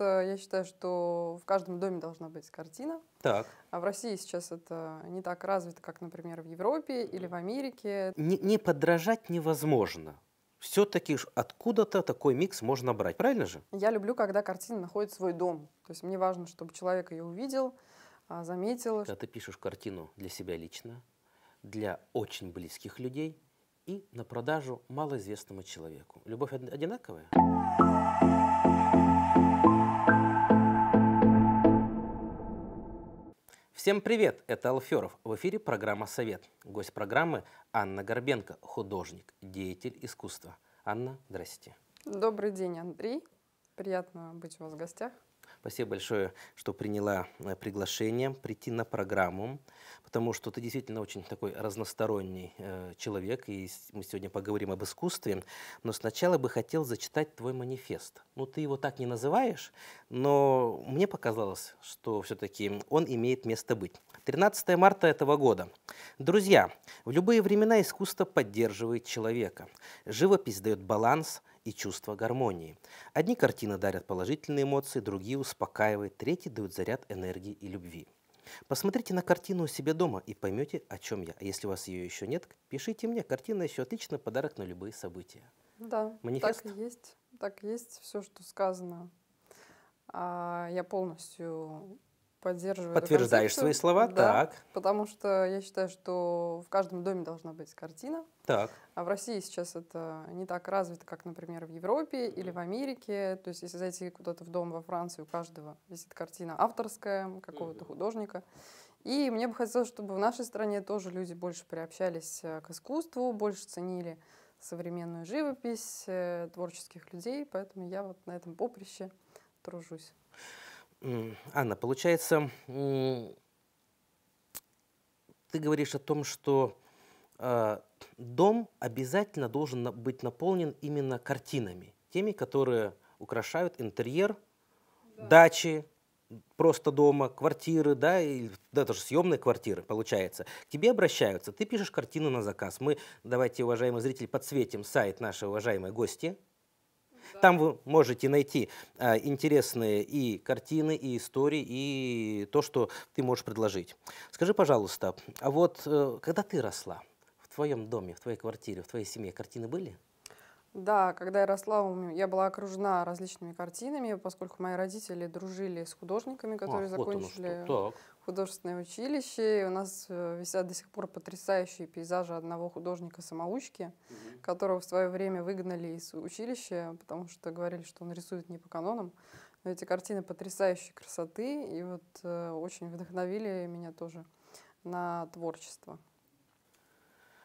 Я считаю, что в каждом доме должна быть картина. Так. А в России сейчас это не так развито, как, например, в Европе или в Америке. Не подражать невозможно. Все-таки откуда-то такой микс можно брать, правильно же? Я люблю, когда картина находит свой дом. То есть мне важно, чтобы человек ее увидел, заметил. Когда ты пишешь картину для себя лично, для очень близких людей и на продажу малоизвестному человеку. Любовь одинаковая? Всем привет! Это Алферов. В эфире программа «Совет». Гость программы Анна Горбенко, художник, деятель искусства. Анна, здрасте. Добрый день, Андрей. Приятно быть у вас в гостях. Спасибо большое, что приняла приглашение прийти на программу, потому что ты действительно очень такой разносторонний человек, и мы сегодня поговорим об искусстве. Но сначала бы хотел зачитать твой манифест. Ну, ты его так не называешь, но мне показалось, что все-таки он имеет место быть. 13 марта этого года. Друзья, в любые времена искусство поддерживает человека. Живопись дает баланс и чувство гармонии. Одни картины дарят положительные эмоции, другие успокаивают, третьи дают заряд энергии и любви. Посмотрите на картину у себя дома и поймете, о чем я. А если у вас ее еще нет, пишите мне. Картина еще отличный подарок на любые события. Да, манифест. Так и есть. Так и есть все, что сказано. Я полностью поддерживаю. Подтверждаешь свои слова, да, так. Потому что я считаю, что в каждом доме должна быть картина. Так. А в России сейчас это не так развито, как, например, в Европе или в Америке. То есть, если зайти куда-то в дом во Франции, у каждого висит картина авторская какого-то художника. И мне бы хотелось, чтобы в нашей стране тоже люди больше приобщались к искусству, больше ценили современную живопись, творческих людей. Поэтому я вот на этом поприще тружусь. Анна, получается, ты говоришь о том, что дом обязательно должен быть наполнен именно картинами, теми, которые украшают интерьер, да, дачи, просто дома, квартиры, да, и даже съемные квартиры, получается. К тебе обращаются, ты пишешь картину на заказ. Мы, давайте, уважаемые зрители, подсветим сайт нашей уважаемой гости. Там вы можете найти интересные и картины, и истории, и то, что ты можешь предложить. Скажи, пожалуйста, а вот когда ты росла, в твоем доме, в твоей квартире, в твоей семье картины были? Да, когда я росла, я была окружена различными картинами, поскольку мои родители дружили с художниками, которые закончили художественное училище. И у нас висят до сих пор потрясающие пейзажи одного художника-самоучки, которого в свое время выгнали из училища, потому что говорили, что он рисует не по канонам. Но эти картины потрясающей красоты, и вот очень вдохновили меня тоже на творчество.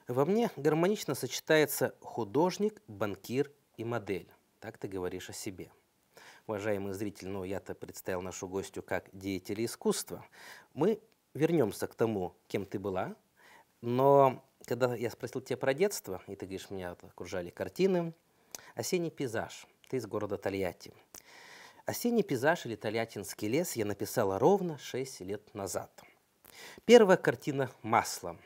Во мне гармонично сочетается художник, банкир и модель. Так ты говоришь о себе. Уважаемый зритель, ну я-то представил нашу гостью как деятеля искусства. Мы вернемся к тому, кем ты была. Но когда я спросил тебя про детство, и ты говоришь, меня окружали картины, «Осенний пейзаж». Ты из города Тольятти. «Осенний пейзаж» или «Тольяттинский лес» я написала ровно 6 лет назад. Первая картина «Маслом».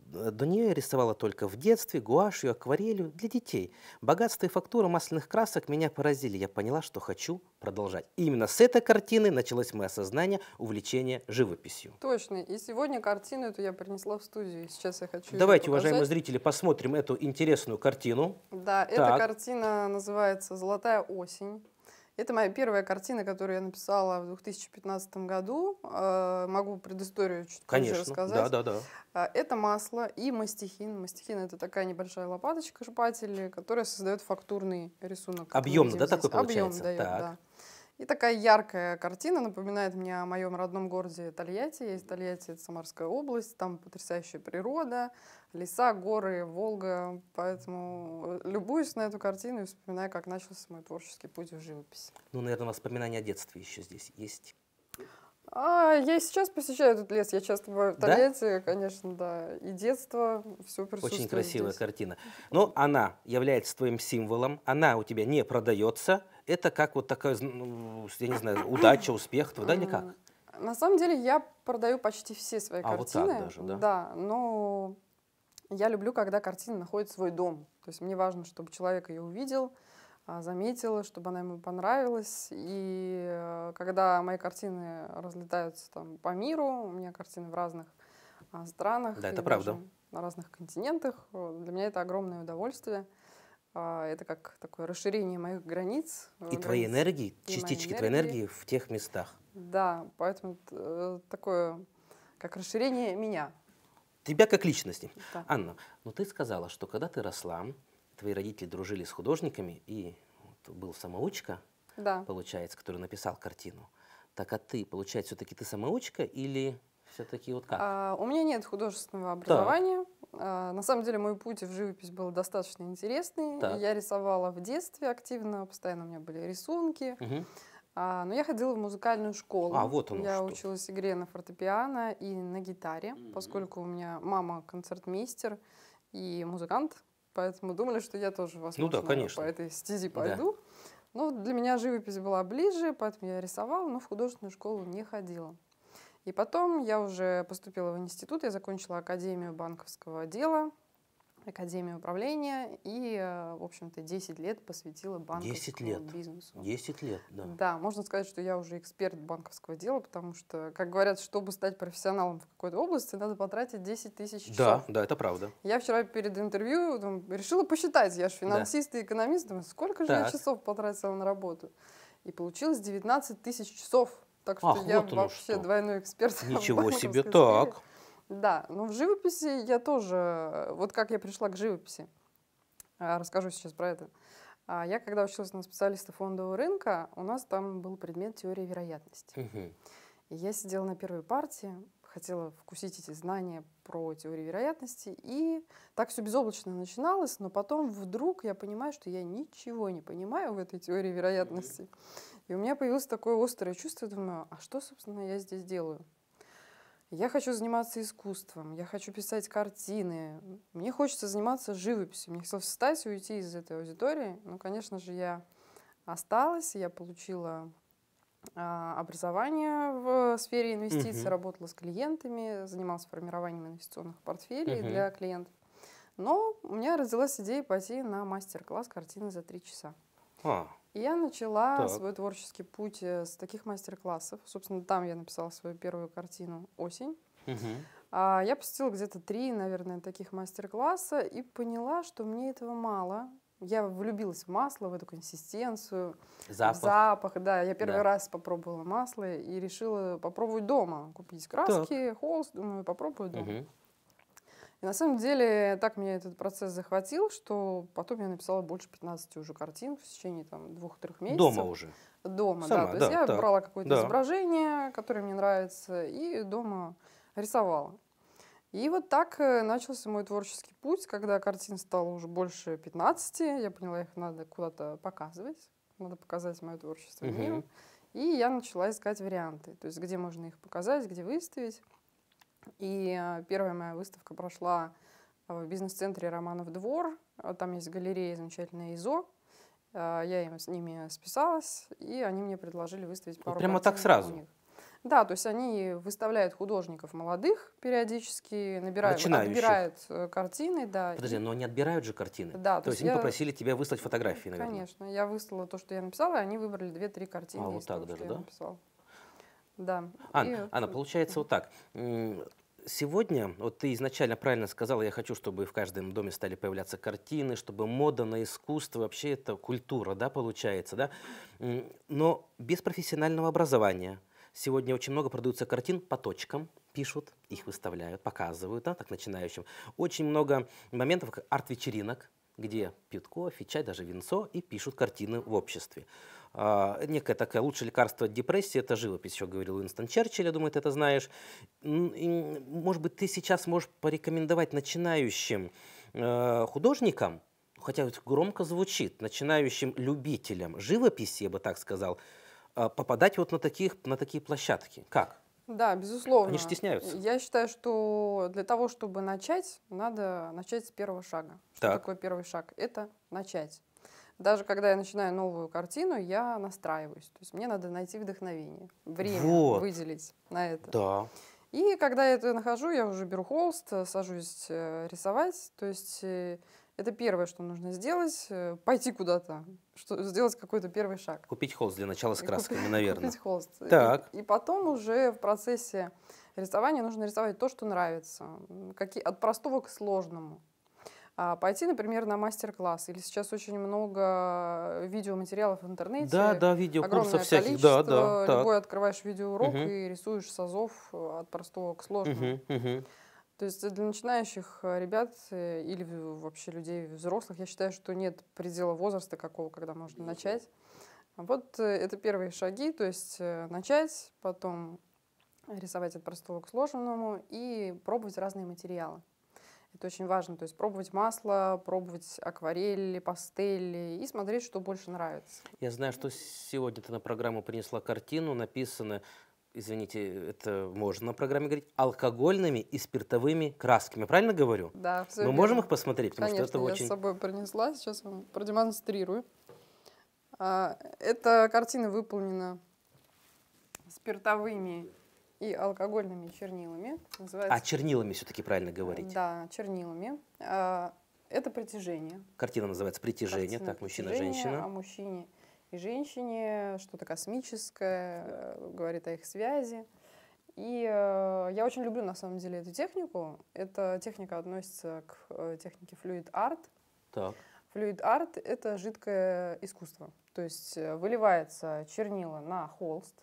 До нее я рисовала только в детстве, гуашью, акварелью для детей. Богатство и фактура масляных красок меня поразили. Я поняла, что хочу продолжать. И именно с этой картины началось мое осознание увлечения живописью. Точно. И сегодня картину эту я принесла в студию. Сейчас я хочу Давайте, уважаемые зрители, посмотрим эту интересную картину. Да, так. Эта картина называется «Золотая осень». Это моя первая картина, которую я написала в 2015 году. Могу предысторию чуть позже рассказать. Да. Это масло и мастихин. Мастихин — это такая небольшая лопаточка, шпатель, которая создает фактурный рисунок. Объемный, да, такой получается? Объем дает, да. И такая яркая картина напоминает мне о моем родном городе Тольятти. Я из Тольятти, это Самарская область, там потрясающая природа, леса, горы, Волга. Поэтому любуюсь на эту картину и вспоминаю, как начался мой творческий путь в живописи. Ну, наверное, воспоминания о детстве еще здесь есть? Я и сейчас посещаю этот лес, я часто бываю в Тольятти, конечно, да, и детство, все присутствует. Очень красивая здесь картина. Но она является твоим символом, она у тебя не продается. Это как вот такая, я не знаю, удача, успех, туда никак. На самом деле я продаю почти все свои картины. Вот так даже, да? Да, но я люблю, когда картина находит свой дом. То есть мне важно, чтобы человек ее увидел, заметила, чтобы она ему понравилась. И когда мои картины разлетаются там по миру, у меня картины в разных странах. Да, это правда. На разных континентах. Для меня это огромное удовольствие. Это как такое расширение моих границ. И твоей энергии, частички твоей энергии в тех местах. Да, поэтому такое, как расширение меня. Тебя как личности. Да. Анна, ну ты сказала, что когда ты росла, твои родители дружили с художниками, и вот был самоучка, да, получается, который написал картину. Так, а ты, получается, все-таки ты самоучка или все-таки вот как? У меня нет художественного образования. На самом деле мой путь в живопись был достаточно интересный. Так. Я рисовала в детстве активно, постоянно у меня были рисунки. Угу. Но я ходила в музыкальную школу. Я училась игре на фортепиано и на гитаре, поскольку у меня мама концертмейстер и музыкант. Поэтому думали, что я тоже, возможно, ну да, конечно, по этой стези пойду. Да. Но для меня живопись была ближе, поэтому я рисовала, но в художественную школу не ходила. И потом я уже поступила в институт, я закончила Академию банковского дела, Академию управления, и, в общем-то, 10 лет посвятила банковскому бизнесу. 10 лет, да. Да, можно сказать, что я уже эксперт банковского дела, потому что, как говорят, чтобы стать профессионалом в какой-то области, надо потратить 10 тысяч часов. Да, да, это правда. Я вчера перед интервью там решила посчитать, я же финансист и экономист, думаю, сколько же я часов потратила на работу. И получилось 19 тысяч часов. Так что я вообще двойной эксперт. Ничего себе, так. Да, но в живописи я тоже... Вот как я пришла к живописи, расскажу сейчас про это. Я когда училась на специалиста фондового рынка, у нас там был предмет теории вероятности. Угу. И я сидела на первой партии, хотела вкусить эти знания про теорию вероятности, и так все безоблачно начиналось, но потом вдруг я понимаю, что я ничего не понимаю в этой теории вероятности. И у меня появилось такое острое чувство, думаю, а что, собственно, я здесь делаю? Я хочу заниматься искусством, я хочу писать картины, мне хочется заниматься живописью. Мне хотелось встать и уйти из этой аудитории. Ну, конечно же, я осталась, я получила образование в сфере инвестиций, работала с клиентами, занималась формированием инвестиционных портфелей для клиентов. Но у меня родилась идея пойти на мастер-класс «Картины за 3 часа». И я начала свой творческий путь с таких мастер-классов. Собственно, там я написала свою первую картину «Осень». Я посетила где-то 3, наверное, таких мастер-класса и поняла, что мне этого мало. Я влюбилась в масло, в эту консистенцию, запах. Да, я первый раз попробовала масло и решила попробовать дома. Купить краски, холст, думаю, попробую дома. И на самом деле так меня этот процесс захватил, что потом я написала больше 15 уже картин в течение 2-3 месяцев. Дома уже? Дома, сама, да. То есть я брала какое-то изображение, которое мне нравится, и дома рисовала. И вот так начался мой творческий путь, когда картин стало уже больше 15, я поняла, их надо куда-то показывать, надо показать мое творчество миру. И я начала искать варианты, то есть где можно их показать, где выставить. И первая моя выставка прошла в бизнес-центре «Романов двор». Там есть галерея замечательная «Изо». Я с ними списалась, и они мне предложили выставить пару картин. Прямо так сразу? Да, то есть они выставляют художников молодых периодически, отбирают картины. Да. Подожди, но они отбирают же картины? Да. То есть они попросили тебя выслать фотографии, наверное? Конечно. Я выслала то, что я написала, и они выбрали 2-3 картины из того, что я написала. Да. Анна, получается вот так. Сегодня, вот ты изначально правильно сказала, я хочу, чтобы в каждом доме стали появляться картины, чтобы мода на искусство, вообще это культура, да, получается, да? Но без профессионального образования. Сегодня очень много продаются картин по точкам, пишут, их выставляют, показывают, да, так начинающим. Очень много моментов арт-вечеринок, где пьют кофе, чай, даже винцо и пишут картины в обществе. Некое такое лучшее лекарство от депрессии – это живопись, еще говорил Уинстон Черчилль, я думаю, ты это знаешь. И, может быть, ты сейчас можешь порекомендовать начинающим художникам, хотя это громко звучит, начинающим любителям живописи, я бы так сказал, попадать вот на такие площадки. Как? Да, безусловно. Они же стесняются. Я считаю, что для того, чтобы начать, надо начать с первого шага. Что такое первый шаг? Это начать. Даже когда я начинаю новую картину, я настраиваюсь. То есть мне надо найти вдохновение, время выделить на это. Да. И когда я это нахожу, я уже беру холст, сажусь рисовать. То есть Это первое, что нужно сделать, пойти куда-то, сделать какой-то первый шаг. Купить холст для начала с красками, наверное. Купить холст. Так. И потом уже в процессе рисования нужно рисовать то, что нравится, от простого к сложному. Пойти, например, на мастер-класс. Или сейчас очень много видеоmaтериалов в интернете. Да, да, видеокурсов всяких. Да, да, любой так. Открываешь видеоурок и рисуешь с азов от простого к сложному. То есть для начинающих ребят или вообще людей взрослых, я считаю, что нет предела возраста какого, когда можно начать. Вот это первые шаги, то есть начать, потом рисовать от простого к сложному и пробовать разные материалы. Это очень важно, то есть пробовать масло, пробовать акварели, пастели и смотреть, что больше нравится. Я знаю, что сегодня ты на программу принесла картину, написанную... Извините, это можно на программе говорить, алкогольными и спиртовыми красками. Правильно говорю? Да, все. Мы верно. Можем их посмотреть? Потому конечно, что это я очень... с собой принесла, сейчас вам продемонстрирую. Эта картина выполнена спиртовыми и алкогольными чернилами. Называется... А, чернилами все-таки правильно говорить? Да, чернилами. Это «Притяжение». Картина называется «Притяжение». Картина так, мужчина-женщина. О мужчине и женщине, что-то космическое, говорит о их связи. И я очень люблю, на самом деле, эту технику. Эта техника относится к технике флюид-арт. Флюид-арт — это жидкое искусство. То есть выливается чернила на холст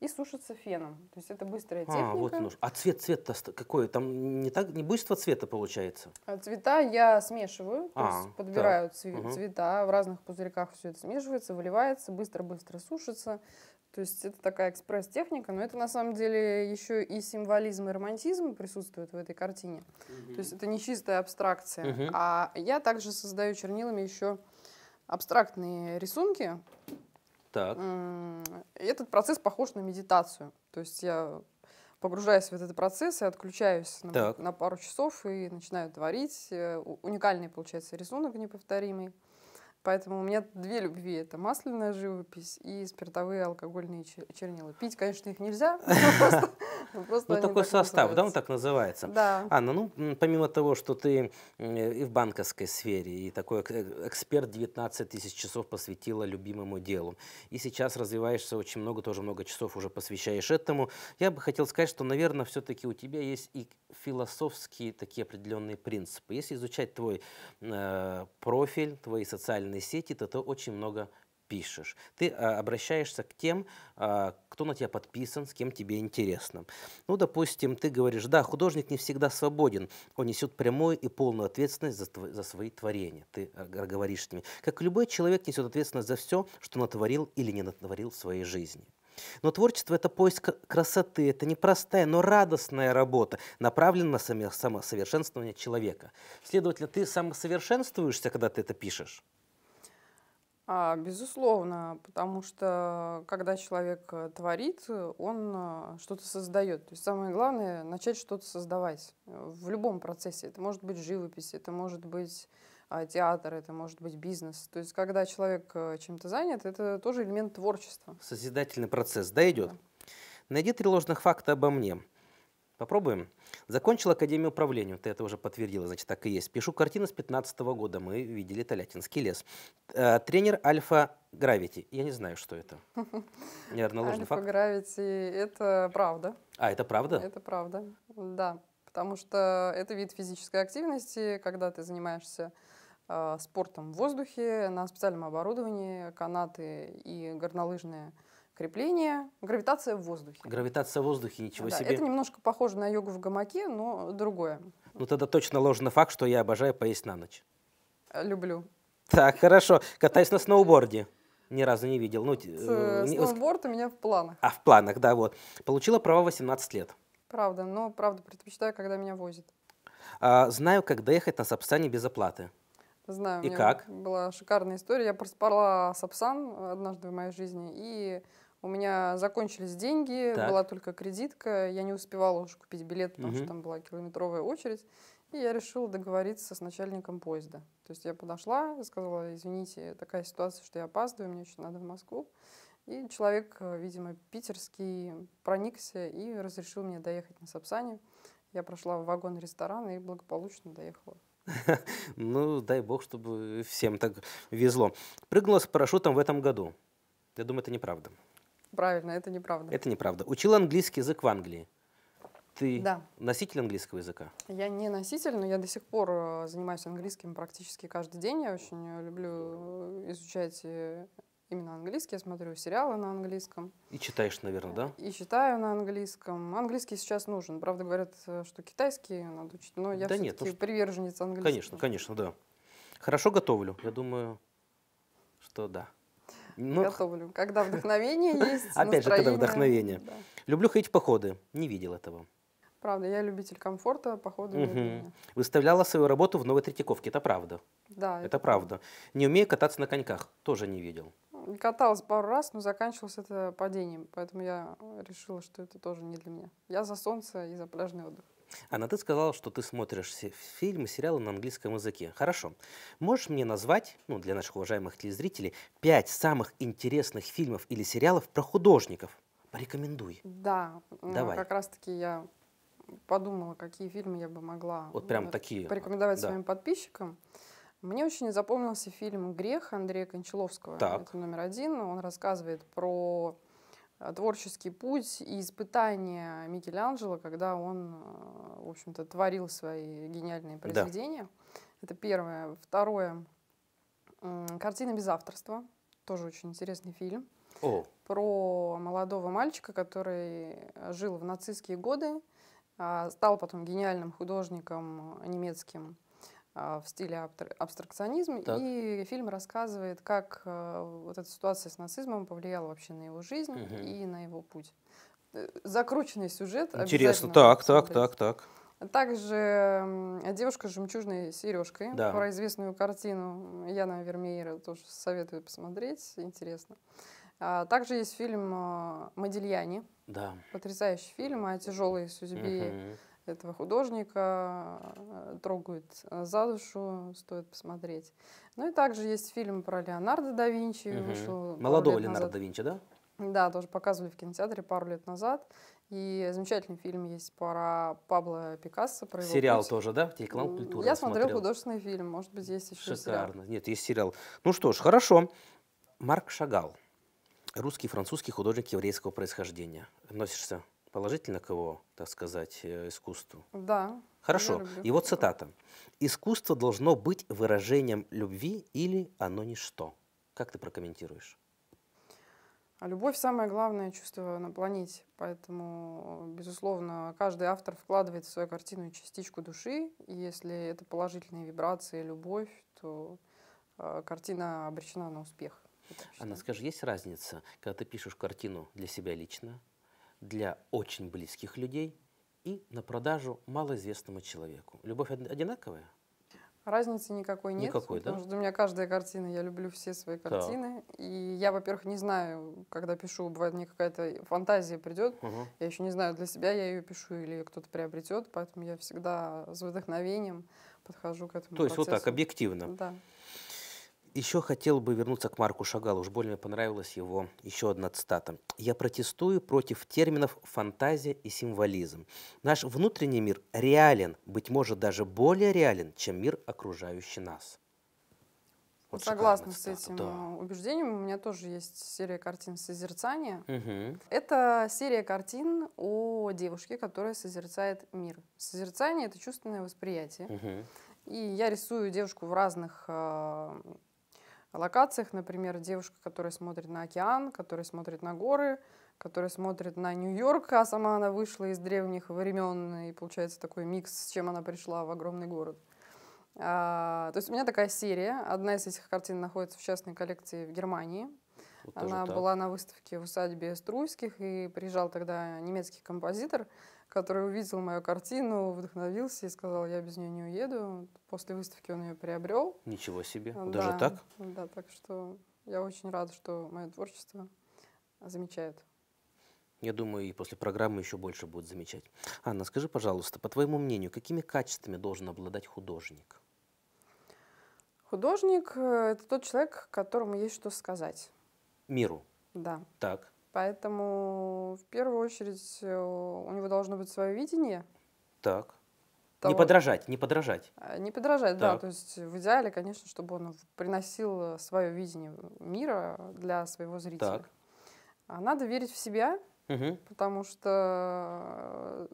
и сушится феном. То есть это быстрая техника. Вот он. А цвет-то какой? Там не буйство цвета получается? Цвета я смешиваю, то есть подбираю цвета, в разных пузырьках все это смешивается, выливается, быстро-быстро сушится. То есть это такая экспресс-техника, но это на самом деле еще и символизм, и романтизм присутствует в этой картине. То есть это не чистая абстракция. А я также создаю чернилами еще абстрактные рисунки. Так. Этот процесс похож на медитацию. То есть я погружаюсь в этот процесс и отключаюсь на пару часов и начинаю творить. Уникальный получается рисунок, неповторимый. Поэтому у меня две любви. Это масляная живопись и спиртовые алкогольные чернила. Пить, конечно, их нельзя. Ну, такой состав, да, он так называется? Да. Анна, ну, помимо того, что ты и в банковской сфере, и такой эксперт 19 тысяч часов посвятила любимому делу, и сейчас развиваешься очень много, тоже много часов уже посвящаешь этому, я бы хотел сказать, что, наверное, все-таки у тебя есть и философские такие определенные принципы. Если изучать твой профиль, твои социальные сети, то ты очень много пишешь. Ты обращаешься к тем, кто на тебя подписан, с кем тебе интересно. Ну, допустим, ты говоришь, да, художник не всегда свободен, он несет прямую и полную ответственность за свои творения. Ты говоришь с ними, как любой человек несет ответственность за все, что натворил или не натворил в своей жизни. Но творчество – это поиск красоты, это непростая, но радостная работа, направленная на самосовершенствование человека. Следовательно, ты самосовершенствуешься, когда ты это пишешь? Безусловно, потому что когда человек творит, он что-то создает. То есть самое главное – начать что-то создавать в любом процессе. Это может быть живопись, это может быть театр, это может быть бизнес. То есть когда человек чем-то занят, это тоже элемент творчества. Созидательный процесс, да, идет? Да. Найди 3 ложных факта обо мне. Попробуем. Закончил Академию управления, ты это уже подтвердила, значит, так и есть. Пишу картину с 15-го года, мы видели Тольяттинский лес. Тренер Альфа-Гравити, я не знаю, что это. Наверное, ложный факт. Альфа-Гравити, это правда. А, это правда? Это правда, да. Потому что это вид физической активности, когда ты занимаешься спортом в воздухе, на специальном оборудовании, канаты и горнолыжные крепление, гравитация в воздухе. Гравитация в воздухе, ничего себе. Это немножко похоже на йогу в гамаке, но другое. Ну тогда точно ложный факт, что я обожаю поесть на ночь. Люблю. Так, хорошо. Катаюсь на сноуборде. Ни разу не видел. Сноуборд у меня в планах. А, в планах, да, вот. Получила права 18 лет. Правда, но правда предпочитаю, когда меня возят. Знаю, как доехать на Сапсане без оплаты. Знаю, у меня была шикарная история. Я проспала Сапсан однажды в моей жизни, и у меня закончились деньги, была только кредитка, я не успевала уже купить билет, потому что там была километровая очередь, и я решила договориться с начальником поезда. То есть я подошла и сказала, извините, такая ситуация, что я опаздываю, мне еще надо в Москву. И человек, видимо, питерский, проникся и разрешил мне доехать на Сапсане. Я прошла в вагон-ресторан и благополучно доехала. Ну, дай бог, чтобы всем так везло. Прыгнула с парашютом в этом году. Я думаю, это неправда. Правильно, это неправда. Это неправда. Учила английский язык в Англии. Ты носитель английского языка? Я не носитель, но я до сих пор занимаюсь английским практически каждый день. Я очень люблю изучать именно английский. Я смотрю сериалы на английском. И читаешь, наверное, да? И читаю на английском. Английский сейчас нужен. Правда, говорят, что китайский надо учить, но я все-таки приверженец английского. Конечно, конечно, да. Хорошо готовлю. Я думаю, что да. Но... Готовлю. Когда вдохновение есть, опять же, когда вдохновение. Да. Люблю ходить в походы. Не видел этого. Правда, я любитель комфорта, походу. Угу. Выставляла свою работу в Новой Третьяковке, это правда. Да. Это правда. Не умею кататься на коньках, тоже не видел. Каталась пару раз, но заканчивалось это падением, поэтому я решила, что это тоже не для меня. Я за солнце и за пляжный отдых. Анна, ты сказала, что ты смотришь фильмы, сериалы на английском языке. Хорошо. Можешь мне назвать, ну, для наших уважаемых телезрителей, 5 самых интересных фильмов или сериалов про художников? Порекомендуй. Да. Давай. Как раз-таки я... подумала, какие фильмы я бы могла вот прям такие порекомендовать своим подписчикам. Мне очень запомнился фильм «Грех» Андрея Кончаловского. Так. Это номер 1. Он рассказывает про творческий путь и испытания Микеланджело, когда он, в общем-то, творил свои гениальные произведения. Да. Это первое. Второе. «Картина без авторства». Тоже очень интересный фильм. О. Про молодого мальчика, который жил в нацистские годы. Стал потом гениальным художником немецким в стиле абстракционизм. Так. И фильм рассказывает, как вот эта ситуация с нацизмом повлияла вообще на его жизнь и на его путь. Закрученный сюжет. Интересно. Так. Также «Девушка с жемчужной сережкой», про известную картину Яна Вермеера, тоже советую посмотреть, интересно. Также есть фильм «Модильяни». Да. Потрясающий фильм о тяжелой судьбе этого художника, трогает за душу, стоит посмотреть. Ну и также есть фильм про Леонардо да Винчи. Вышел молодого Леонардо да Винчи, да? Да, тоже показывали в кинотеатре пару лет назад. И замечательный фильм есть про Пабло Пикассо. Про его сериал путь. Тоже, да? Телеканал «Культура». Я смотрел художественный фильм, может быть, есть еще сериал. Нет, есть сериал. Ну что ж, хорошо. Марк Шагал. Русский, французский художник еврейского происхождения. Относишься положительно к его, так сказать, искусству? Да. Хорошо. Его цитата. «Искусство должно быть выражением любви или оно ничто». Как ты прокомментируешь? Любовь – самое главное чувство на планете. Поэтому, безусловно, каждый автор вкладывает в свою картину частичку души. И если это положительные вибрации, любовь, то картина обречена на успех. Анна, скажи, есть разница, когда ты пишешь картину для себя лично, для очень близких людей и на продажу малоизвестному человеку? Любовь одинаковая? Разницы никакой нет. Никакой, да? Потому что у меня каждая картина, я люблю все свои картины. Да. И я, во-первых, не знаю, когда пишу, бывает, мне какая-то фантазия придет, я еще не знаю, для себя я ее пишу или кто-то приобретет, поэтому я всегда с вдохновением подхожу к этому процессу. То есть вот так, объективно? Да. Еще хотел бы вернуться к Марку Шагалу. Уж больно мне понравилась его еще одна цитата. «Я протестую против терминов фантазия и символизм. Наш внутренний мир реален, быть может, даже более реален, чем мир, окружающий нас». Вот согласна с этим убеждением. У меня тоже есть серия картин «Созерцание». Это серия картин о девушке, которая созерцает мир. Созерцание – это чувственное восприятие. И я рисую девушку в разных... локациях, например, девушка, которая смотрит на океан, которая смотрит на горы, которая смотрит на Нью-Йорк, а сама она вышла из древних времен, и получается такой микс, с чем она пришла в огромный город. То есть у меня такая серия. Одна из этих картин находится в частной коллекции в Германии. Вот она была на выставке в усадьбе Струйских, и приезжал тогда немецкий композитор, который увидел мою картину, вдохновился и сказал, я без нее не уеду. После выставки он ее приобрел. Ничего себе, даже так? Да, так что я очень рада, что мое творчество замечает. Я думаю, и после программы еще больше будет замечать. Анна, скажи, пожалуйста, по твоему мнению, какими качествами должен обладать художник? Художник – это тот человек, которому есть что сказать. Миру? Да. Так. Поэтому, в первую очередь, у него должно быть свое видение. Так. того, не подражать, так. Да, то есть в идеале, конечно, чтобы он приносил свое видение мира для своего зрителя. Так. А надо верить в себя, потому что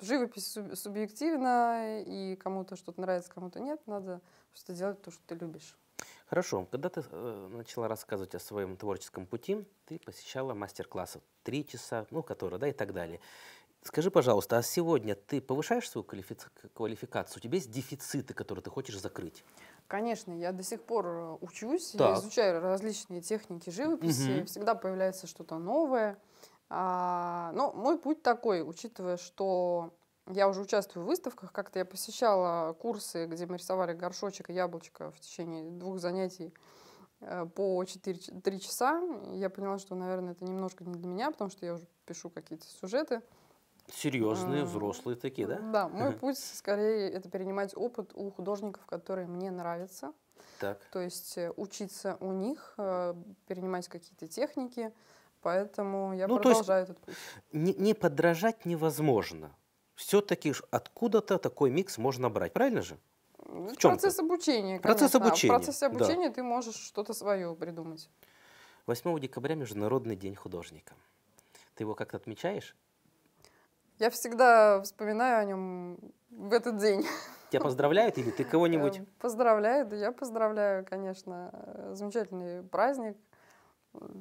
живопись субъективна, и кому-то что-то нравится, кому-то нет, надо просто делать то, что ты любишь. Хорошо. Когда ты начала рассказывать о своем творческом пути, ты посещала мастер-классы 3 часа, ну, которые, да, и так далее. Скажи, пожалуйста, а сегодня ты повышаешь свою квалификацию? У тебя есть дефициты, которые ты хочешь закрыть? Конечно, я до сих пор учусь, я изучаю различные техники живописи, всегда появляется что-то новое. Но мой путь такой, учитывая, что я уже участвую в выставках, как-то я посещала курсы, где мы рисовали горшочек и яблочко в течение 2 занятий по 3 часа. Я поняла, что, наверное, это немножко не для меня, потому что я уже пишу какие-то сюжеты. Серьезные, взрослые такие, да? Да, мой путь скорее это перенимать опыт у художников, которые мне нравятся. Так. То есть учиться у них, перенимать какие-то техники, поэтому я продолжаю этот путь. Не подражать невозможно. Все-таки откуда-то такой микс можно брать, правильно же? В процесс обучения, конечно. Процесс обучения. А в процессе обучения ты можешь что-то свое придумать. 8 декабря Международный день художника. Ты его как-то отмечаешь? Я всегда вспоминаю о нем в этот день. Тебя поздравляют или ты кого-нибудь? Поздравляют, да, я поздравляю, конечно. Замечательный праздник,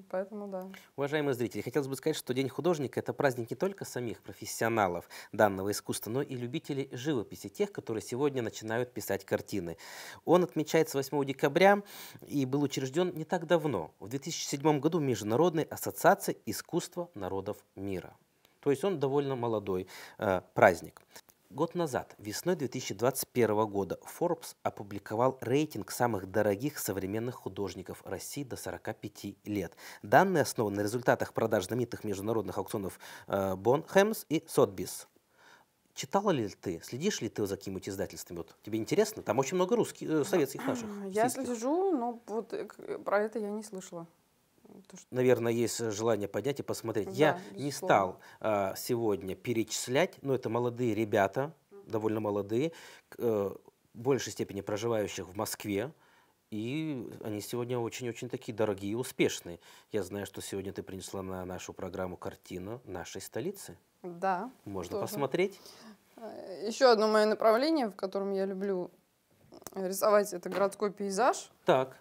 поэтому да. Уважаемые зрители, хотелось бы сказать, что День художника – это праздник не только самих профессионалов данного искусства, но и любителей живописи, тех, которые сегодня начинают писать картины. Он отмечается 8 декабря и был учрежден не так давно, в 2007 году Международной ассоциацией искусства народов мира. То есть он довольно молодой праздник. Год назад, весной 2021 года, Forbes опубликовал рейтинг самых дорогих современных художников России до 45 лет. Данные основаны на результатах продаж знаменитых международных аукционов Бонхэмс и Сотбис. Читала ли ты, следишь ли ты за какими-нибудь издательствами? Вот, тебе интересно? Там очень много русских, советских наших. Я слежу, но вот про это я не слышала. Наверное, есть желание поднять и посмотреть. Да, я не стал сегодня перечислять, но это молодые ребята, довольно молодые, в большей степени проживающих в Москве. И они сегодня очень-очень такие дорогие и успешные. Я знаю, что сегодня ты принесла на нашу программу картину нашей столицы. Да. Можно посмотреть. Еще одно мое направление, в котором я люблю рисовать, это городской пейзаж. Так.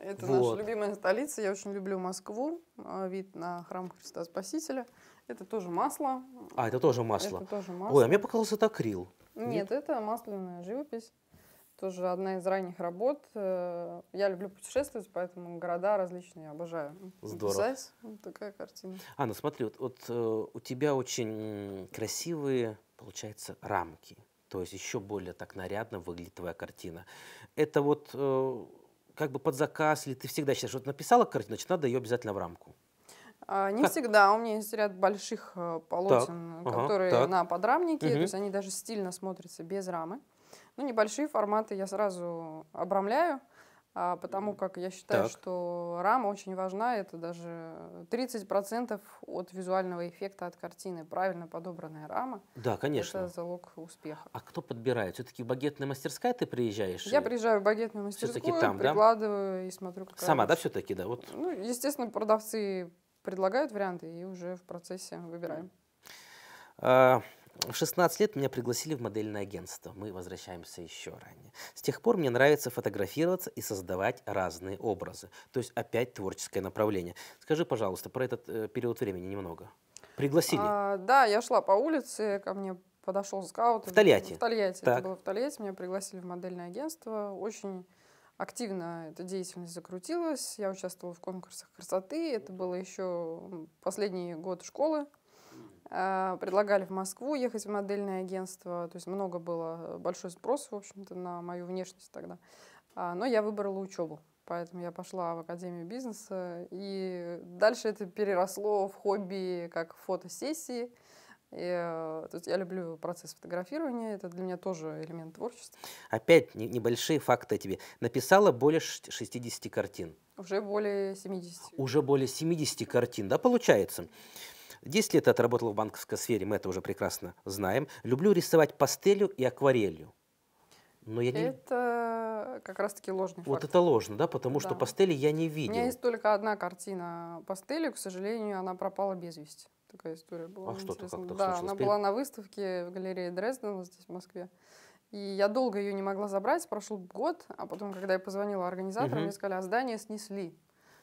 Это наша любимая столица. Я очень люблю Москву. Вид на храм Христа Спасителя. Это тоже масло. А, это тоже масло. Это тоже масло. Ой, а мне показалось, это акрил. Нет, это масляная живопись. Тоже одна из ранних работ. Я люблю путешествовать, поэтому города различные обожаю. Здорово. Писать. Вот такая картина. Анна, смотри, вот у тебя очень красивые, получается, рамки. То есть еще более так нарядно выглядит твоя картина. Это как бы под заказ, или ты всегда считаешь, что написала картину, значит, надо ее обязательно в рамку? Не всегда. У меня есть ряд больших полотен, которые на подрамнике, то есть они даже стильно смотрятся без рамы. Ну, небольшие форматы я сразу обрамляю, потому как я считаю, что рама очень важна, это даже 30% от визуального эффекта от картины. Правильно подобранная рама. Да, конечно. Это залог успеха. А кто подбирает? Все-таки в багетная мастерская ты приезжаешь? Я приезжаю в багетную мастерскую, там, прикладываю и смотрю, как сама, да, все-таки, да? Вот. Ну, естественно, продавцы предлагают варианты и уже в процессе выбираем. В 16 лет меня пригласили в модельное агентство. Мы возвращаемся еще ранее. С тех пор мне нравится фотографироваться и создавать разные образы. То есть опять творческое направление. Скажи, пожалуйста, про этот период времени немного. Пригласили? Да, я шла по улице, ко мне подошел скаут. В Тольятти? В Тольятти. Это было в Тольятти. Меня пригласили в модельное агентство. Очень активно эта деятельность закрутилась. Я участвовала в конкурсах красоты. Это было еще последний год школы. Предлагали в Москву ехать в модельное агентство, то есть много было, большой спрос, в общем-то, на мою внешность тогда. Но я выбрала учебу, поэтому я пошла в Академию бизнеса, и дальше это переросло в хобби, как фотосессии. То есть я люблю процесс фотографирования, это для меня тоже элемент творчества. Опять небольшие факты о тебе. Написала более 60 картин. Уже более 70. Уже более 70 картин, да, получается? 10 лет отработал в банковской сфере, мы это уже прекрасно знаем. Люблю рисовать пастелью и акварелью. Но я не... Это как раз-таки ложный факт. Вот это ложно, да, потому что пастели я не видел. У меня есть только одна картина пастелью, к сожалению, она пропала без вести. Такая история была. А что-то как-то да, она была на выставке в галерее Дрездена здесь, в Москве. И я долго ее не могла забрать, прошел год, а потом, когда я позвонила организаторам, мне сказали, а здание снесли.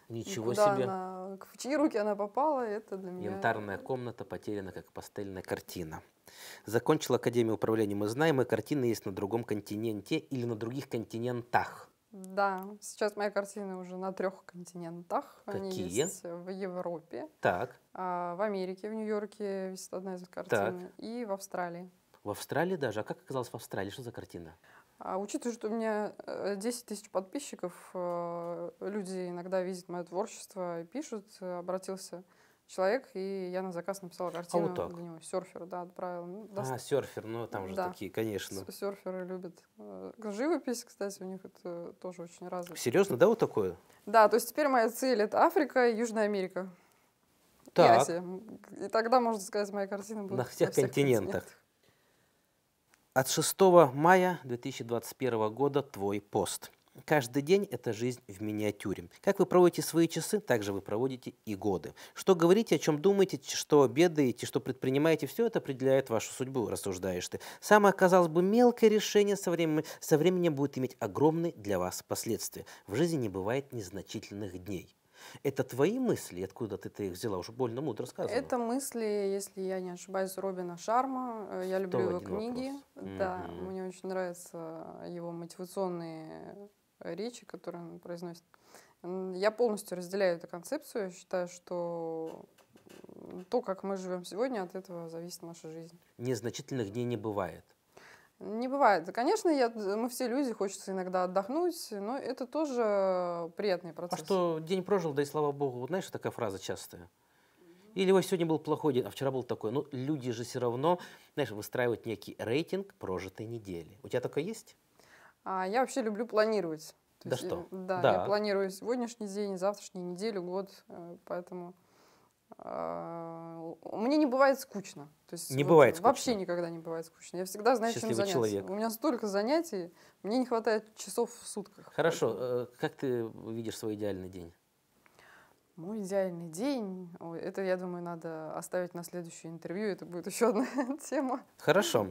Ничего себе. Она, в чьи руки она попала, это для меня... Янтарная комната потеряна, как пастельная картина. Закончила Академию управления, мы знаем, и картины есть на другом континенте или на других континентах. Да, сейчас моя картина уже на 3 континентах. Какие? Они есть в Европе, так. В Америке, в Нью-Йорке висит одна из картин, так. И в Австралии. В Австралии даже? А как оказалось в Австралии? Что за картина? Учитывая, что у меня 10 тысяч подписчиков, люди иногда видят мое творчество и пишут, обратился человек, и я на заказ написала картину для него. Серфер, да, отправил. Ну, серфер, ну там же такие, конечно. Серферы любят. Живопись, кстати, у них это тоже очень развито. Серьезно, да, вот такое? Да, то есть теперь моя цель — это Африка и Южная Америка. Так. И Азия. И тогда, можно сказать, моя картина будет на всех континентах. От 6 мая 2021 года твой пост. Каждый день – это жизнь в миниатюре. Как вы проводите свои часы, так же вы проводите и годы. Что говорите, о чем думаете, что обедаете, что предпринимаете – все это определяет вашу судьбу, рассуждаешь ты. Самое, казалось бы, мелкое решение со временем будет иметь огромные для вас последствия. В жизни не бывает незначительных дней. Это твои мысли? Откуда ты их взяла? Уже больно мудро сказано. Это мысли, если я не ошибаюсь, Робина Шарма. Я люблю его книги. Да, мне очень нравятся его мотивационные речи, которые он произносит. Я полностью разделяю эту концепцию. Считаю, что то, как мы живем сегодня, от этого зависит наша жизнь. Незначительных дней не бывает. Не бывает. Конечно, мы все люди, хочется иногда отдохнуть, но это тоже приятный процесс. А что день прожил, да и слава богу. Вот знаешь, такая фраза частая. Или вот сегодня был плохой день, а вчера был такой. Ну, люди же все равно, знаешь, выстраивают некий рейтинг прожитой недели. У тебя такое есть? Я вообще люблю планировать. То есть, что? Я планирую сегодняшний день, завтрашний, неделю, год, поэтому... Мне не бывает скучно. То есть не бывает скучно. Вообще никогда не бывает скучно. Я всегда знаю, чем заняться. Человек. У меня столько занятий, мне не хватает часов в сутках. Хорошо. Как ты видишь свой идеальный день? Мой идеальный день? Это, я думаю, надо оставить на следующее интервью. Это будет еще одна тема. Хорошо.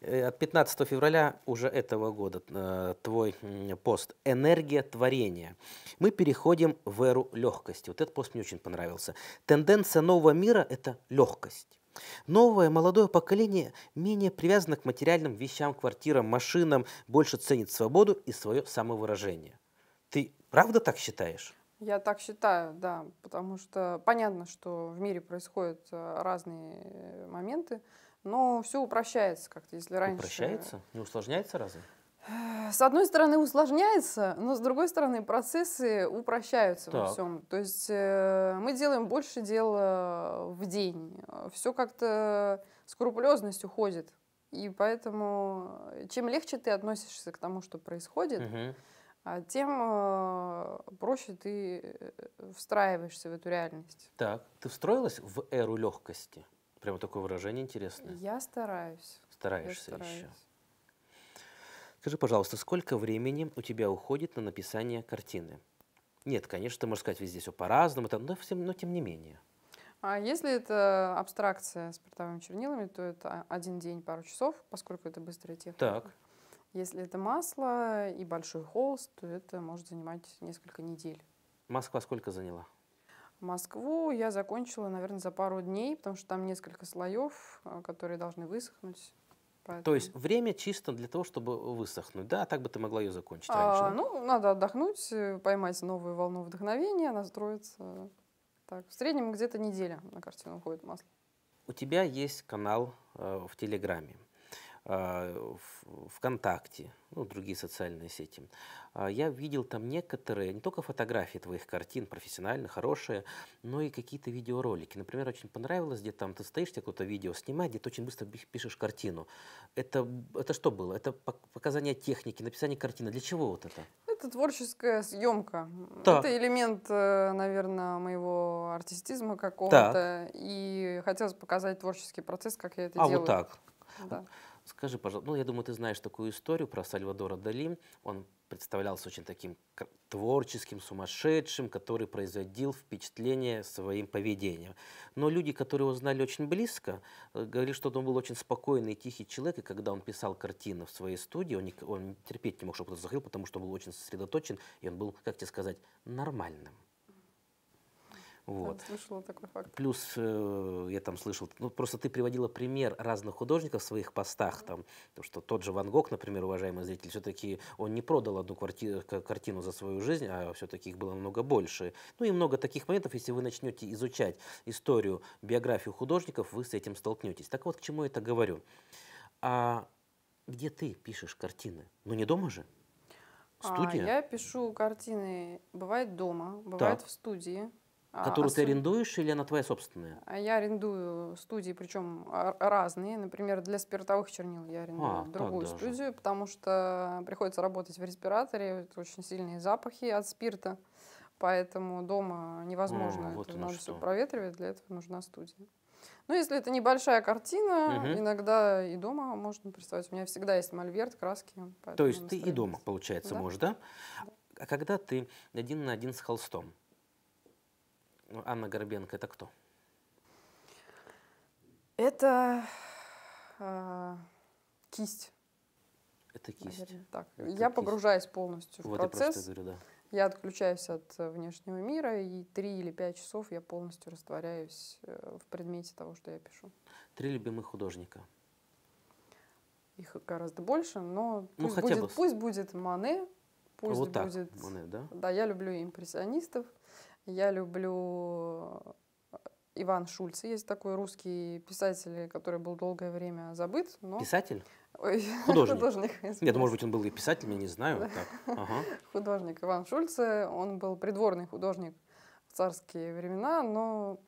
От 15 февраля уже этого года твой пост «Энергия творения». Мы переходим в эру легкости. Вот этот пост мне очень понравился. Тенденция нового мира – это легкость. Новое молодое поколение менее привязано к материальным вещам, квартирам, машинам, больше ценит свободу и свое самовыражение. Ты правда так считаешь? Я так считаю, да, потому что понятно, что в мире происходят разные моменты, но все упрощается как-то, если раньше... Упрощается? Не усложняется разве? С одной стороны, усложняется, но с другой стороны, процессы упрощаются во всем. То есть мы делаем больше дел в день. Все как-то скрупулезность уходит. И поэтому, чем легче ты относишься к тому, что происходит, тем проще ты встраиваешься в эту реальность. Так, ты встроилась в эру легкости? Прямо такое выражение интересное. Я стараюсь. Стараешься еще. Скажи, пожалуйста, сколько времени у тебя уходит на написание картины? Нет, конечно, ты можешь сказать, везде все по-разному, но тем не менее. А если это абстракция с спиртовыми чернилами, то это 1 день, пару часов, поскольку это быстрая техника. Так. Если это масло и большой холст, то это может занимать несколько недель. Москва сколько заняла? Москву я закончила, наверное, за пару дней, потому что там несколько слоев, которые должны высохнуть. Поэтому... То есть время чисто для того, чтобы высохнуть, да? А так бы ты могла ее закончить раньше? Ну, надо отдохнуть, поймать новую волну вдохновения, настроиться. Так, в среднем где-то неделя на картину уходит масло. У тебя есть канал в Телеграме, ВКонтакте, ну, другие социальные сети. Я видел там некоторые, не только фотографии твоих картин, профессионально хорошие, но и какие-то видеоролики. Например, очень понравилось, где там ты стоишь, тебе кто-то видео снимает, где ты очень быстро пишешь картину. Это что было? Это показание техники, написание картины. Для чего вот это? это творческая съемка. Да. Это элемент, наверное, моего артистизма какого-то. Да. И хотелось показать творческий процесс, как я это делаю. А вот так. Да. Скажи, пожалуйста, ну, я думаю, ты знаешь такую историю про Сальвадора Дали. Он представлялся очень таким творческим, сумасшедшим, который производил впечатление своим поведением. Но люди, которые его знали очень близко, говорили, что он был очень спокойный и тихий человек, и когда он писал картины в своей студии, он терпеть не мог, чтобы кто-то заходил, потому что он был очень сосредоточен, и он был, как тебе сказать, нормальным. Вот. Я слышала такой факт. Плюс я там слышал, ну просто ты приводила пример разных художников в своих постах, там, что тот же Ван Гог, например, уважаемый зритель, все-таки он не продал одну картину за свою жизнь, а все-таки их было намного больше. Ну и много таких моментов, если вы начнете изучать историю, биографию художников, вы с этим столкнетесь. Так вот, к чему я это говорю. А где ты пишешь картины? Ну не дома же? Студия? Я пишу картины, бывает дома, бывает так. В студии. Которую ты арендуешь или она твоя собственная? Я арендую студии, причем разные. Например, для спиртовых чернил я арендую другую студию, потому что приходится работать в респираторе, очень сильные запахи от спирта, поэтому дома невозможно. Вот это надо все проветривать, для этого нужна студия. Ну, если это небольшая картина, иногда и дома можно представить. У меня всегда есть мольберт, краски. То есть ты и дома, получается, можешь, да? Да. А когда ты один на один с холстом? Анна Горбенко – это кто? Это кисть. Это кисть. Наверное, так. Это я кисть. Погружаюсь полностью в процесс. Я, говорю, да. Я отключаюсь от внешнего мира, и 3 или 5 часов я полностью растворяюсь в предмете того, что я пишу. 3 любимых художника? Их гораздо больше, но ну, пусть будет Мане, пусть вот будет… Так. Мане, да? Да, я люблю импрессионистов. Я люблю Иван Шульц. Есть такой русский писатель, который был долгое время забыт. Но... Писатель? Ой, художник. Нет, может быть, он был и писатель, я не знаю. Так. Ага. Художник Иван Шульц. Он был придворный художник в царские времена, но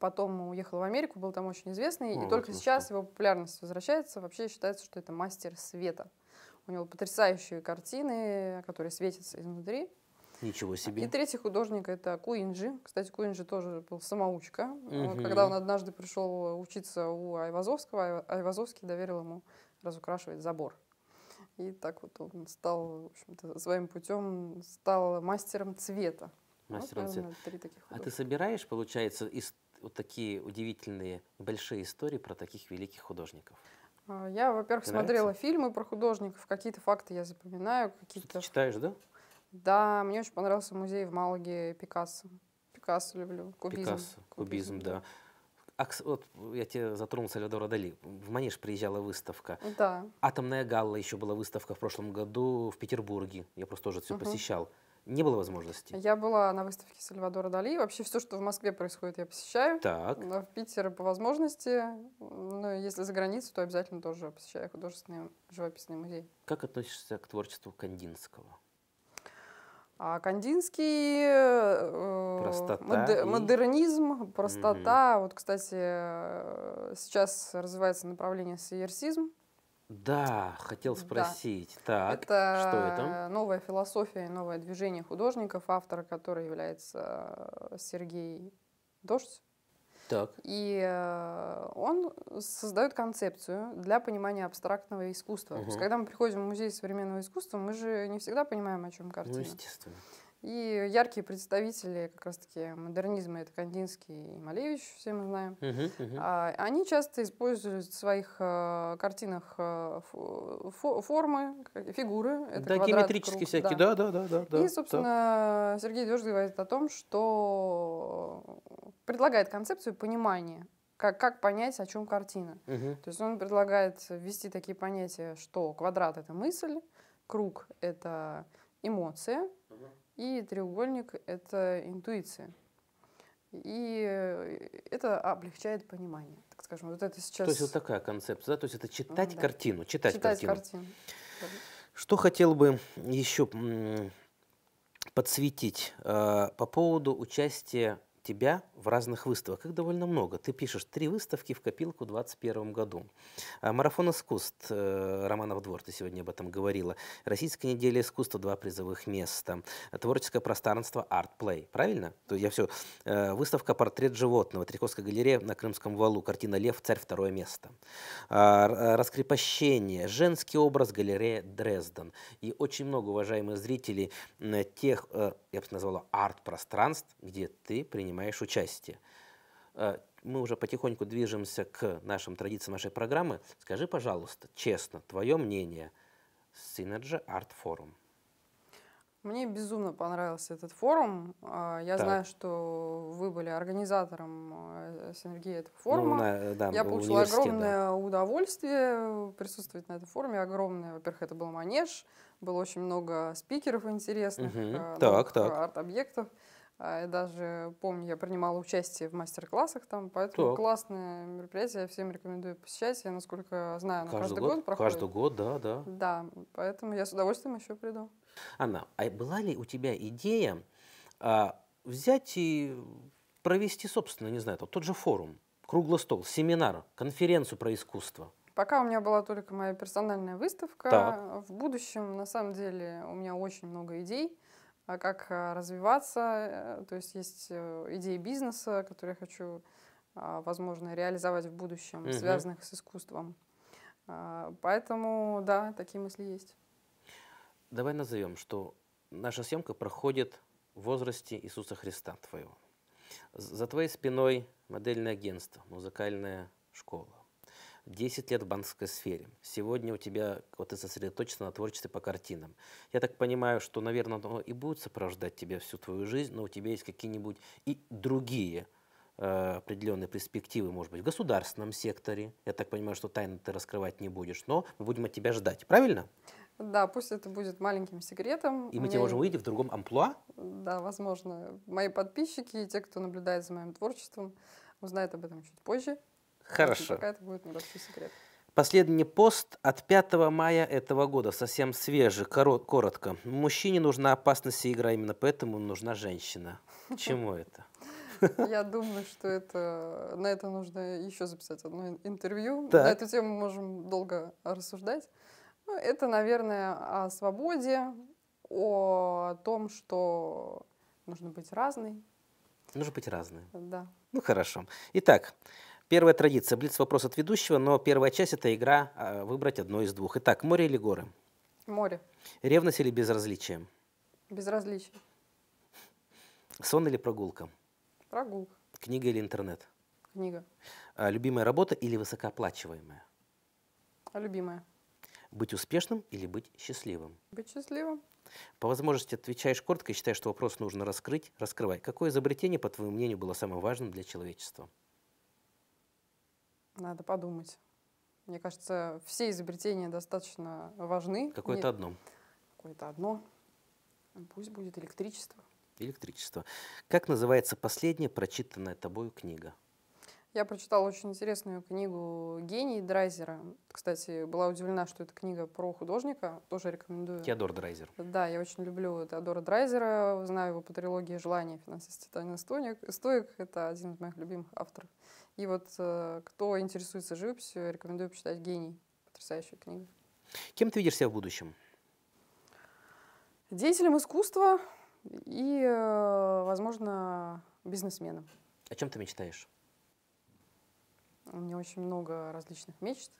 потом уехал в Америку, был там очень известный. И только сейчас его популярность возвращается. Вообще считается, что это мастер света. У него потрясающие картины, которые светятся изнутри. Ничего себе. И третий художник – это Куинджи. Кстати, Куинджи тоже был самоучка. Когда он однажды пришел учиться у Айвазовского, Айвазовский доверил ему разукрашивать забор. И так вот он стал, в общем-то, своим путем стал мастером цвета. Мастером вот, наверное, цвета. 3 таких художника. А ты собираешь, получается, вот такие удивительные большие истории про таких великих художников? Я, во-первых, смотрела фильмы про художников, какие-то факты я запоминаю. Ты читаешь, да? Да, мне очень понравился музей в Малаге Пикассо. Пикассо люблю, кубизм. Пикассо, кубизм, да. Вот я тебе затронул Сальвадора Дали. В Манеж приезжала выставка. Да. Атомная галла еще была выставка в прошлом году в Петербурге. Я просто тоже все посещал. Не было возможности? Я была на выставке Сальвадора Дали. Вообще все, что в Москве происходит, я посещаю. Так. В Питере по возможности. Но если за границу, то обязательно тоже посещаю художественный живописный музей. Как относишься к творчеству Кандинского? А Кандинский, модернизм, простота. Вот, кстати, сейчас развивается направление сиерсизм. Да, хотел спросить. Да. Так, это что это? Новая философия и новое движение художников, автора которой является Сергей Дождь. Так. И он создает концепцию для понимания абстрактного искусства. То есть, когда мы приходим в музей современного искусства, мы же не всегда понимаем, о чем картина. Ну, естественно. И яркие представители как раз-таки модернизма — это Кандинский и Малевич, все мы знаем. Они часто используют в своих картинах формы, фигуры. Это да, геометрические круг, всякие, да. И, собственно, Сергей Дёрж говорит о том, что предлагает концепцию понимания, как понять, о чем картина. То есть он предлагает ввести такие понятия, что квадрат — это мысль, круг — это эмоция, и треугольник – это интуиция. И это облегчает понимание, так скажем. Вот это сейчас... То есть вот такая концепция, да? То есть это читать картину. Читать картину. Что хотел бы еще подсветить по поводу участия тебя в разных выставках. Их довольно много. Ты пишешь 3 выставки в копилку в 2021 году. Марафон искусств «Романов двор», ты сегодня об этом говорила. Российская неделя искусства, 2 призовых места. Творческое пространство «Арт-плей». Правильно? То я все. Выставка «Портрет животного», Третьяковская галерея на Крымском валу. Картина «Лев. Царь. 2 место». Раскрепощение. Женский образ. Галерея «Дрезден». И очень много, уважаемые зрители, тех, я бы назвала, арт-пространств, где ты принимаешь участие. Мы уже потихоньку движемся к нашим традициям нашей программы. Скажи, пожалуйста, честно, твое мнение, Synergy Art Forum. Мне безумно понравился этот форум. Я знаю, что вы были организатором синергии этого форума. Я получила огромное удовольствие присутствовать на этом форуме. Огромное, во-первых, это был Манеж, было очень много спикеров интересных, арт-объектов. Я даже помню, я принимала участие в мастер-классах там, поэтому классное мероприятие, я всем рекомендую посещать. Я, насколько знаю, оно каждый год проходит. Каждый год, да. Да, поэтому я с удовольствием еще приду. Анна, а была ли у тебя идея взять и провести, собственно, не знаю, тот же форум, круглый стол, семинар, конференцию про искусство? Пока у меня была только моя персональная выставка. В будущем, на самом деле, у меня очень много идей, как развиваться. То есть есть идеи бизнеса, которые я хочу, возможно, реализовать в будущем, связанных с искусством. Поэтому, да, такие мысли есть. Давай назовем, что наша съемка проходит в возрасте Иисуса Христа твоего. За твоей спиной модельное агентство, музыкальная школа, 10 лет в банковской сфере. Сегодня у тебя, вот ты сосредоточена на творчестве по картинам. Я так понимаю, что, наверное, оно и будет сопровождать тебя всю твою жизнь, но у тебя есть какие-нибудь и другие определенные перспективы, может быть, в государственном секторе. Я так понимаю, что тайны ты раскрывать не будешь, но мы будем от тебя ждать, правильно? Да, пусть это будет маленьким секретом. И мы тебя можем увидеть в другом амплуа? Да, возможно. Мои подписчики, те, кто наблюдает за моим творчеством, узнают об этом чуть позже. Хорошо. Пока это будет небольшой секрет. Последний пост от 5 мая этого года, совсем свежий, коротко. Мужчине нужна опасность и игра, именно поэтому нужна женщина. К чему это? Я думаю, что на это нужно еще записать одно интервью. На эту тему мы можем долго рассуждать. Это, наверное, о свободе, о том, что нужно быть разной. Нужно быть разной. Да. Ну, хорошо. Итак, первая традиция. Блиц-вопрос от ведущего, но первая часть – это игра «Выбрать одно из двух». Итак, море или горы? Море. Ревность или безразличие? Безразличие. Сон или прогулка? Прогулка. Книга или интернет? Книга. Любимая работа или высокооплачиваемая? Любимая. Быть успешным или быть счастливым? Быть счастливым. По возможности отвечаешь коротко и считаешь, что вопрос нужно раскрыть. Раскрывай. Какое изобретение, по твоему мнению, было самым важным для человечества? Надо подумать. Мне кажется, все изобретения достаточно важны. Какое-то одно. Какое-то одно. Пусть будет электричество. Электричество. Как называется последняя прочитанная тобою книга? Я прочитала очень интересную книгу «Гений» Драйзера. Кстати, была удивлена, что это книга про художника. Тоже рекомендую. Теодор Драйзер. Да, я очень люблю Теодора Драйзера. Знаю его по трилогии «Желание», «Финансист», «Титанин», «Стоик». Это один из моих любимых авторов. И вот кто интересуется живописью, рекомендую почитать «Гений». Потрясающая книга. Кем ты видишь себя в будущем? Деятелем искусства и, возможно, бизнесменом. О чем ты мечтаешь? У меня очень много различных мечт.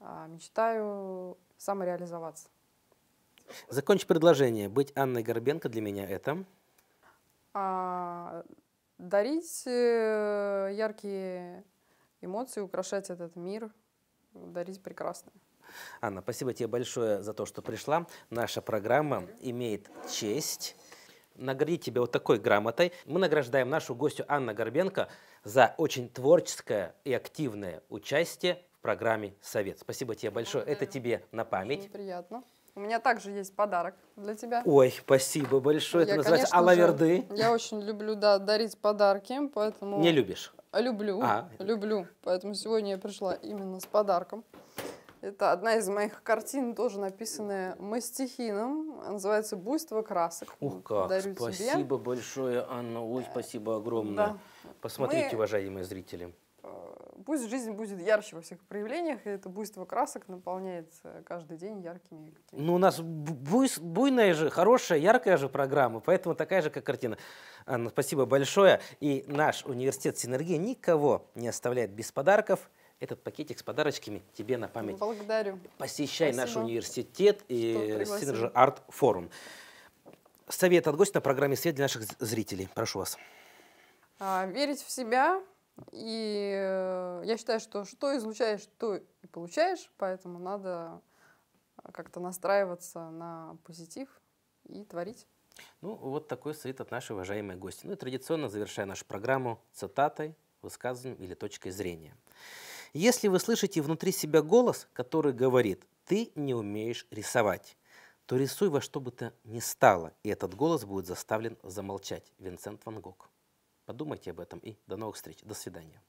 Мечтаю самореализоваться. Закончи предложение. Быть Анной Горбенко для меня это? Дарить яркие эмоции, украшать этот мир, дарить прекрасное. Анна, спасибо тебе большое за то, что пришла. Наша программа имеет честь наградить тебя вот такой грамотой. Мы награждаем нашу гостью Анну Горбенко за очень творческое и активное участие в программе «Совет». Спасибо тебе большое. Благодарю. Это тебе на память. Очень приятно. У меня также есть подарок для тебя. Ой, спасибо большое. Это называется алаверды. Я очень люблю, да, дарить подарки, поэтому... Не любишь? Люблю, люблю. Поэтому сегодня я пришла именно с подарком. Это одна из моих картин, тоже написанная мастихином. Называется «Буйство красок». Ух, как! Дарю спасибо тебе большое, Анна. Ой, спасибо огромное. Да. Посмотрите, уважаемые зрители. Пусть жизнь будет ярче во всех проявлениях, и это буйство красок наполняется каждый день яркими. Ну, у нас буйная же, хорошая, яркая же программа, поэтому такая же, как картина. Анна, спасибо большое. И наш университет «Синергия» никого не оставляет без подарков. Этот пакетик с подарочками тебе на память. Благодарю. Посещай наш университет и «Синерджи Арт Форум». Совет от гостя на программе «Свет» для наших зрителей. Прошу вас. Верить в себя. И я считаю, что излучаешь, то и получаешь, поэтому надо как-то настраиваться на позитив и творить. Ну, вот такой совет от нашей уважаемой гости. Ну и традиционно завершая нашу программу цитатой, высказыванием или точкой зрения. Если вы слышите внутри себя голос, который говорит «ты не умеешь рисовать», то рисуй во что бы то ни стало, и этот голос будет заставлен замолчать. Винсент Ван Гог. Подумайте об этом и до новых встреч. До свидания.